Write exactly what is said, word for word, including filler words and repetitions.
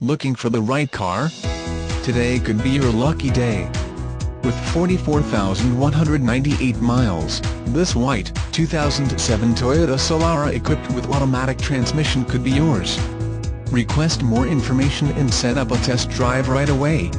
Looking for the right car? Today could be your lucky day. With forty-four thousand one hundred ninety-eight miles, this white, two thousand seven Toyota Solara equipped with automatic transmission could be yours. Request more information and set up a test drive right away.